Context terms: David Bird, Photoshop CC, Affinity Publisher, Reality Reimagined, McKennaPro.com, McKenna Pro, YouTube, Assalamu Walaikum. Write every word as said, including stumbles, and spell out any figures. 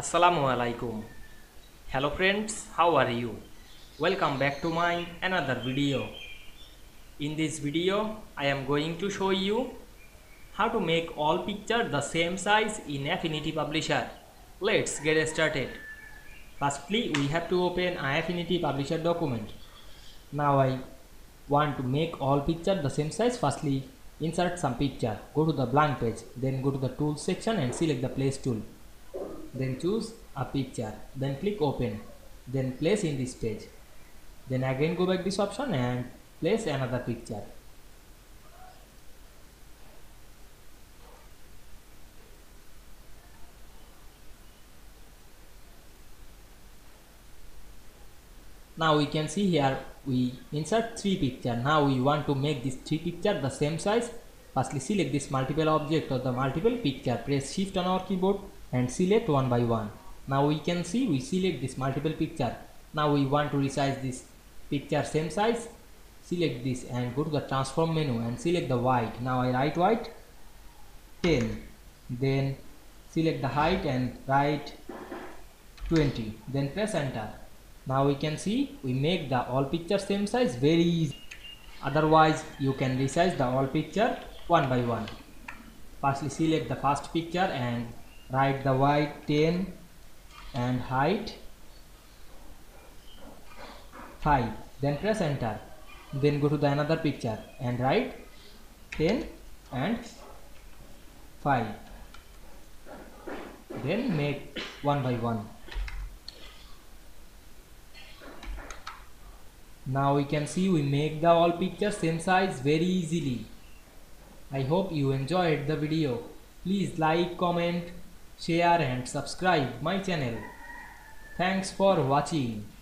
Assalamu alaikum. Hello friends, how are you? Welcome back to my another video. In this video I am going to show you how to make all pictures the same size in Affinity Publisher. Let's get started. Firstly, we have to open Affinity Publisher document. Now I want to make all pictures the same size. Firstly, insert some picture. Go to the blank page, then go to the tools section and select the place tool. Then choose a picture, then click open, then place in this page, then again go back this option and place another picture. Now we can see here we insert three picture. Now we want to make these three picture the same size. Firstly, select this multiple object or the multiple picture, press shift on our keyboard and select one by one. Now we can see we select this multiple picture. Now we want to resize this picture same size. Select this and go to the transform menu and select the white. Now I write white ten, then select the height and write twenty, then press enter. Now we can see we make the all picture same size very easy. Otherwise you can resize the all picture one by one. Firstly, select the first picture and write the white ten and height five, then press enter. Then go to the another picture and write ten and five, then make one by one. Now we can see we make the all pictures same size very easily. I hope you enjoyed the video. Please like, comment, share and subscribe my channel. Thanks for watching.